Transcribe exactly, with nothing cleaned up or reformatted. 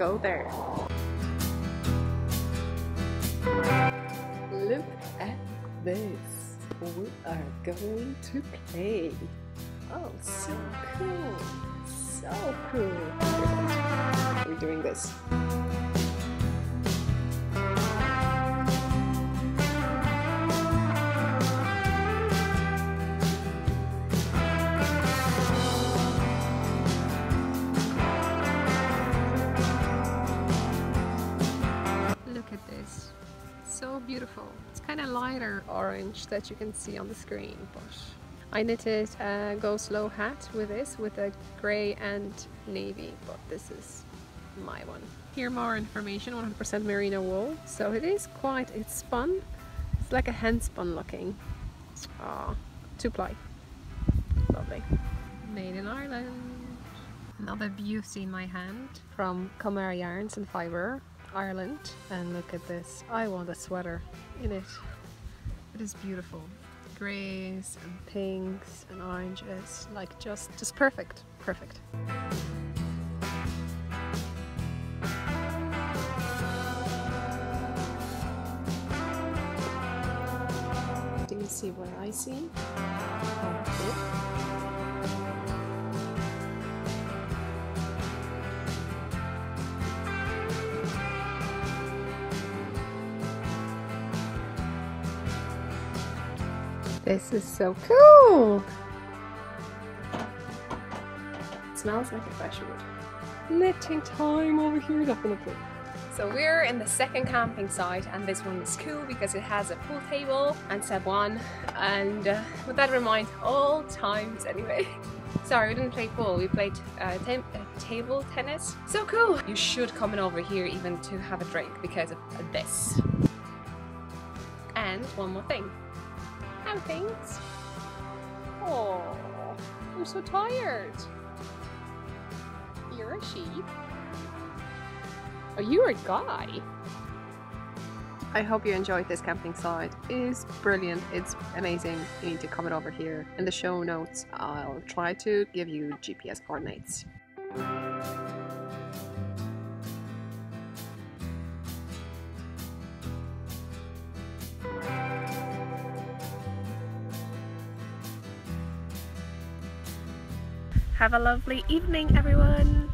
go there. Look at this. We are going to play. Oh, so cool. So cool. We're doing this. Beautiful. It's kind of lighter orange that you can see on the screen, but I knitted a go slow hat with this, with a grey and navy, but this is my one. Here more information, one hundred percent merino wool. So it is quite, it's spun, it's like a hand spun looking. Ah, two ply. Lovely. Made in Ireland. Another beauty in my hand from Kilmara Yarns and Fibre, Ireland. And look at this, I want a sweater in it. It is beautiful. Greys and pinks and oranges, like just just perfect, perfect. Do you see what I see? Okay. This is so cool! It smells like a fresh wood. Knitting time over here, definitely. So we're in the second camping site, and this one is cool because it has a pool table and Sabwan, and uh, with that reminds all times anyway. Sorry, we didn't play pool, we played uh, ten uh, table tennis. So cool! You should come in over here even to have a drink because of this. And one more thing. And things. Oh, I'm so tired. You're a she. Oh, you're a guy. I hope you enjoyed this camping site. It is brilliant. It's amazing. You need to comment over here. In the show notes, I'll try to give you G P S coordinates. Have a lovely evening, everyone!